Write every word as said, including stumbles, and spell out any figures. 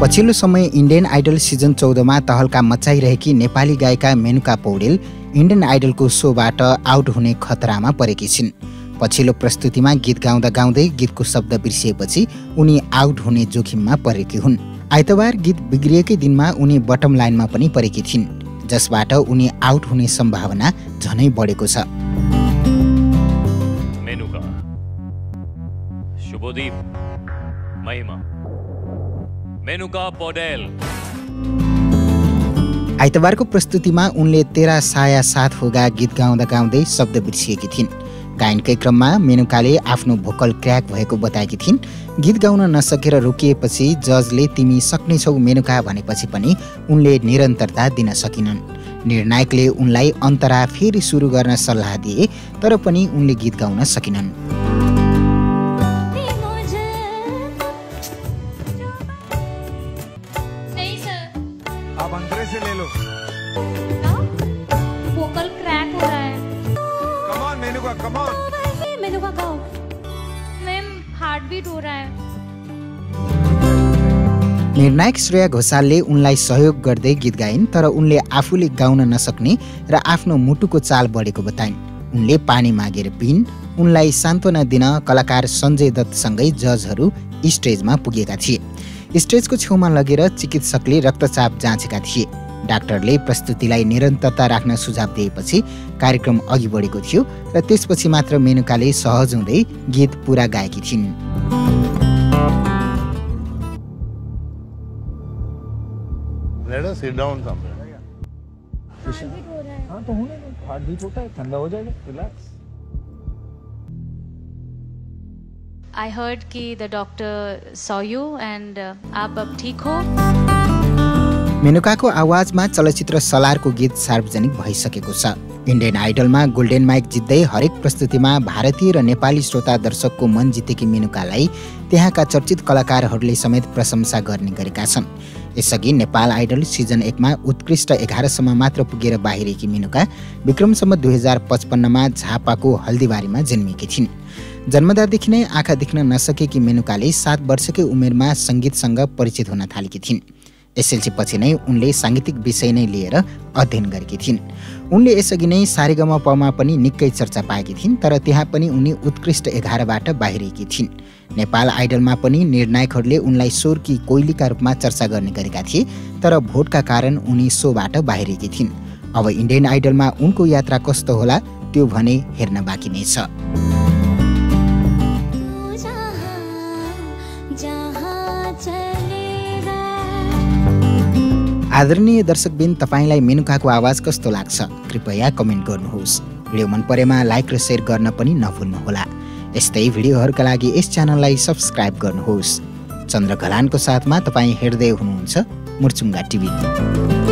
पछिल्लो समय Indian idol season चौध मा तहलका मचाइरहेकी नेपाली गायिका मेनुका पौडेल इन्डियन आइडलको सोबाट आउट हुने खतरामा परेकी छिन्। पछिल्लो प्रस्तुतिमा गीत गाउँदा गाउँदै गीतको शब्द बिर्सिएपछि उनी आउट हुने जोखिममा परेकी हुन्। आइतबार गीत बिग्रिएकै दिनमा उनी बटम लाइनमा पनि परेकी थिइन्, जसबाट उनी आउट हुने सम्भावना झनै बढेको छ। मेनुका, शुभदीप, महिमा, मेनुका पौडेल। आइतबारको प्रस्तुतिमा उनले तेरा साया साथ होगा गीत गाउँदा गाउँदै शब्द बिर्सिएकी थिइन्। गायनकै क्रममा मेनुकाले आफ्नो भोकल क्र्याक भएको बताएकी थिइन्। गीत गाउन नसकेर रोकिएपछि जजले तिमी सक्नेछौ मेनुका भनेपछि पनि उनले निरन्तरता दिन सकिनन्। निर्णायकले उनलाई अन्तरा फेरि सुरु गर्न सल्लाह दिए, तर पनि उनले गीत गाउन सकिनन्। Come on. मेनुका गाओ। मैम हार्ट बीट हो रहा है। निर्णायक श्रेया घोषालले उनलाई सहयोग गर्दै गीत गाइन्, तर उनले आफूले गाउन नसक्ने र आफ्नो मुटुको चाल बढेको बताइन्। उनले पानी मागेर पिन्। उनलाई सान्त्वना दिन कलाकार सञ्जय दत्तसँगै जजहरू स्टेजमा पुगेका थिए। स्टेजको छेउमा लगेर चिकित्सकले रक्तचाप जाँचेका थिए। डाक्टरले प्रस्तुतिलाई निरन्तरता राख्न सुझाव दिएपछि कार्यक्रम अघि बढेको थियो र त्यसपछि मात्र मेनुकाले सहज हुँदै गीत पुरा गाएकी थिइन्। Let us sit down somewhere. हां तो होने दो, हार्ट बीट होता है, ठंडा हो जाएगा, रिलैक्स। आई हर्ड कि the doctor saw you and आप अब ठीक हो। मेनुकाको आवाजमा चलचित्र सलारको गीत सार्वजनिक भइसकेको छ। इन्डियन आइडलमा गोल्डेन माइक जित्दै हरेक प्रस्तुतिमा भारतीय र नेपाली श्रोता दर्शकको मन जितेकी मेनुकालाई त्यहाँका चर्चित कलाकारहरूले समेत प्रशंसा गर्ने गरेका छन्। यसअघि नेपाल आइडल सिजन एकमा उत्कृष्ट एघारसम्म मात्र पुगेर बाहिरिएकी मेनुका विक्रमसम्म दुई हजार पचपन्नमा झापाको हल्दीबारीमा जन्मिएकी थिइन्। जन्मदादेखि नै आँखा देख्न नसकेकी मेनुकाले सात वर्षकै उमेरमा सङ्गीतसँग परिचित हुन थालेकी थिइन्। एसएलसी पछि नै उनले साङ्गीतिक विषय नै लिएर अध्ययन गरेकी थिइन्। उनले यसअघि नै सारेगमपमा पनि निकै चर्चा पाएकी थिइन्, तर त्यहाँ पनि उनी उत्कृष्ट एघारबाट बाहिरिएकी थिइन्। नेपाल आइडलमा पनि निर्णायकहरूले उनलाई स्वरकी कोइलीका रूपमा चर्चा गर्ने गरेका थिए, तर भोटका कारण उनी सोबाट बाहिरिएकी थिइन्। अब इन्डियन आइडलमा उनको यात्रा कस्तो होला त्यो भने हेर्न बाँकी नै छ। आदरणीय दर्शकबिन, तपाईलाई मेनुकाको आवाज कस्तो लाग्छ कृपया कमेन्ट गर्नुहोस्। भिडियो मन परेमा लाइक र सेयर गर्न पनि नभुल्नुहोला। यस्तै भिडियोहरूका लागि यस च्यानललाई सब्स्क्राइब गर्नुहोस्। चन्द्र घलानको साथमा तपाईँ हेर्दै हुनुहुन्छ मुर्चुङ्गा टिभी।